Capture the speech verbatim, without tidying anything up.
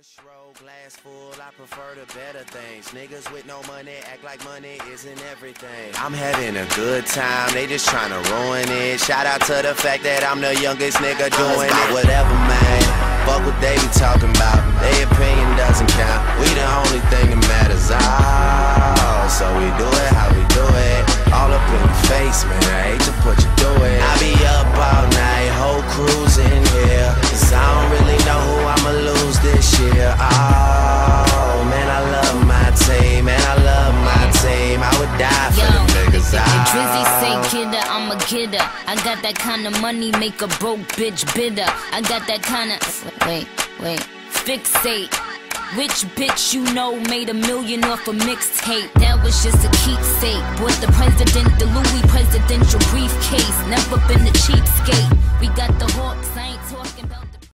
Push roll glass full, I prefer the better things. Niggas with no money act like money isn't everything. I'm having a good time, they just trying to ruin it. Shout out to the fact that I'm the youngest nigga doing it. Whatever, man, fuck what they be talking about. Their opinion doesn't count, we the only thing that matters. Oh, so we do it how we do it. All up in your face, man, I hate to put you through it. I be up all night, whole cruising here, cause I don't really know who I'ma lose this year. Oh, man, I love my team, man, I love my team. I would die for them niggas. Drizzy say, kidda, I'm a kidda. I got that kind of money, make a broke bitch bitter. I got that kind of, wait, wait, fixate. Which bitch you know made a million off a mixtape? That was just a keepsake. Bought the president, the Louis presidential briefcase. Never been a cheapskate. We got the hawk.